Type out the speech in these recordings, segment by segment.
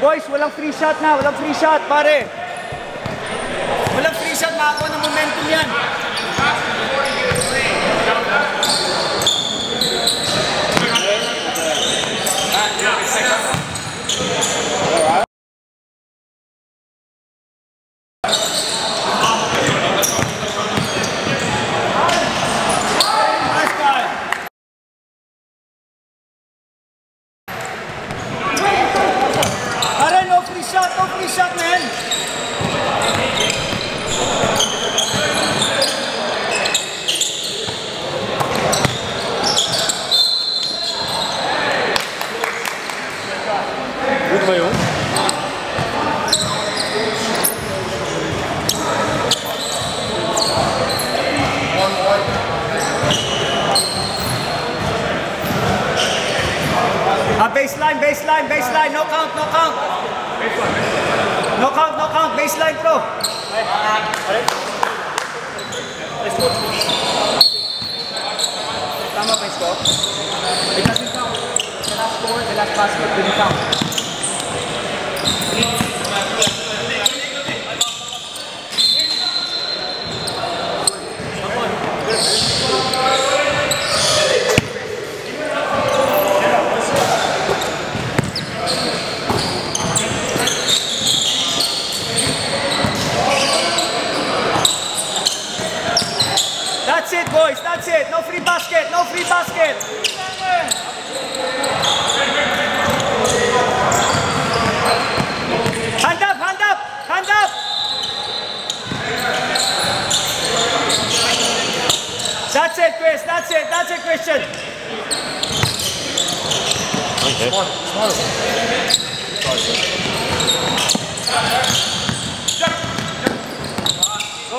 Boys, walang free shot na, walang free shot, pare. Walang free shot, makakuha ng momentum yan. Baseline, no count. No count, baseline bro. Let's go. Tama ba yung score? It doesn't count. The last score, the last basket didn't count. No free basket, no free basket. Hand up. That's it, Chris, that's it, Christian. Okay. Go,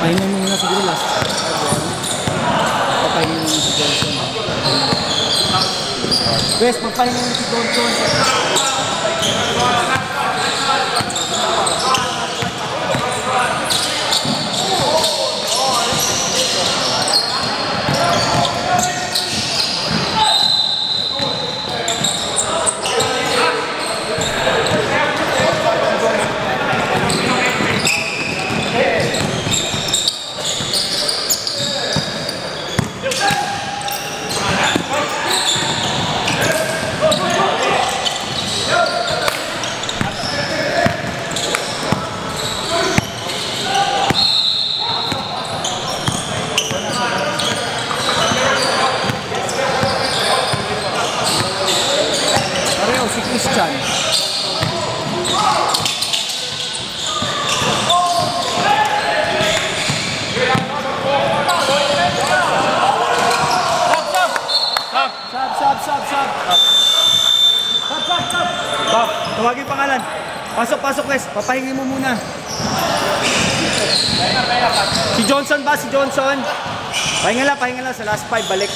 Papahingan mo muna siguro last time. Papahingan mo si Johnson. Wes, papahingan mo si Johnson. Tawagin pangalan. Pasok, Wes. Papahingin mo muna. Si Johnson ba? Si Johnson? Pahinga lang. Sa last 5, balik.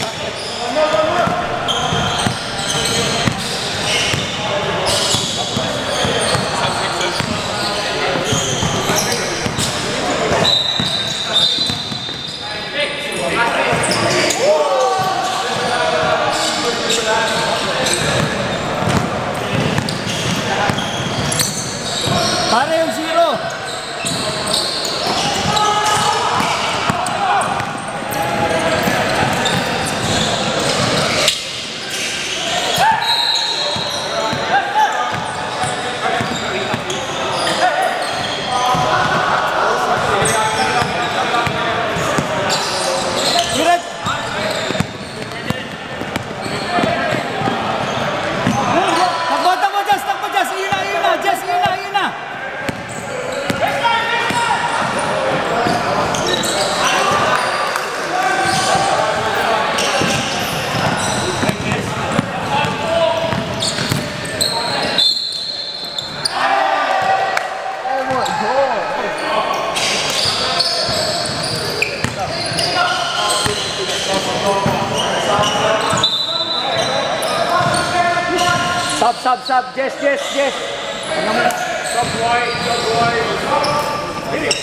Sub, yes. Sub wide. Hit it.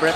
Britt.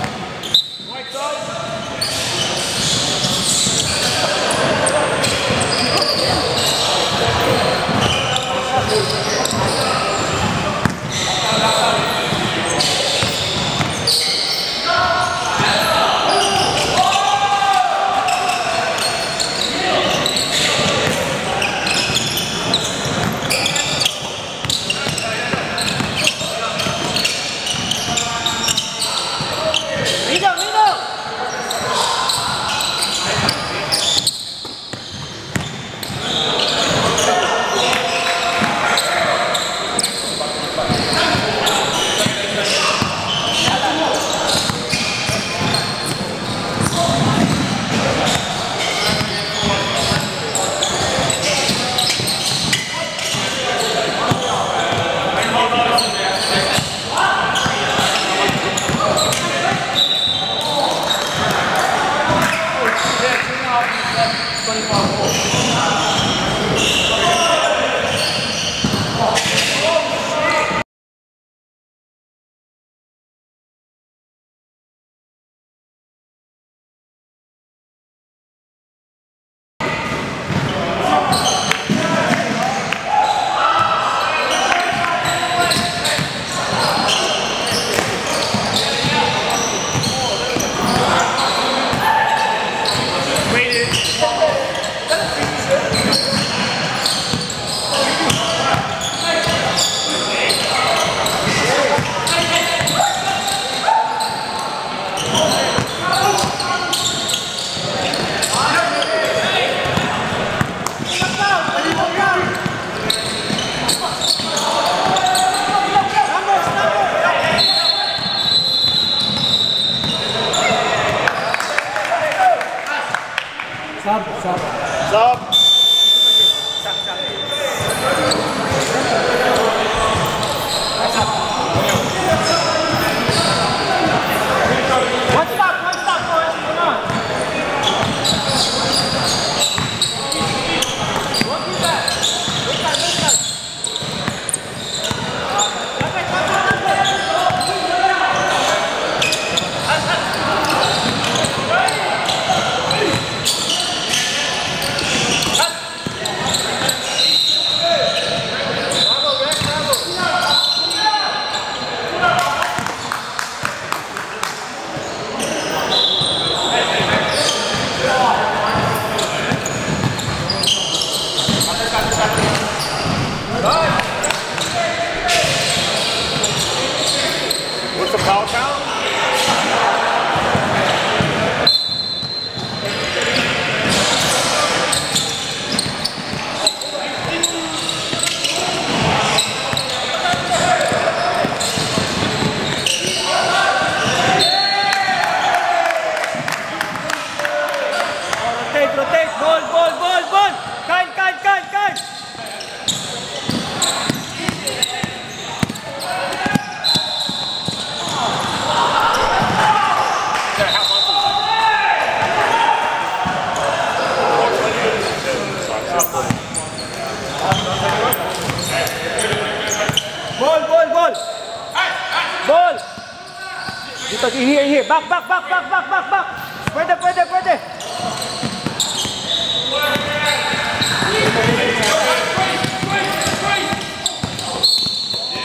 Back. Pwede.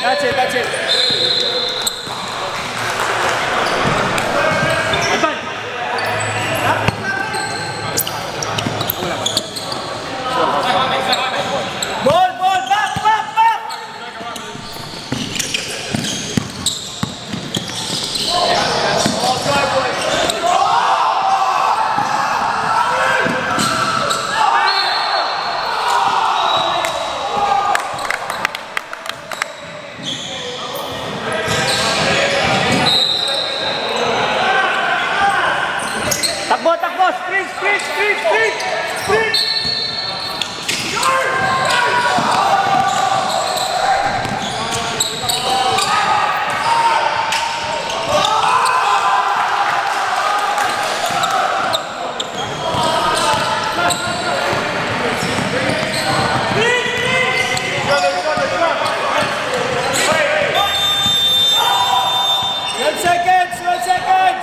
That's it. One second!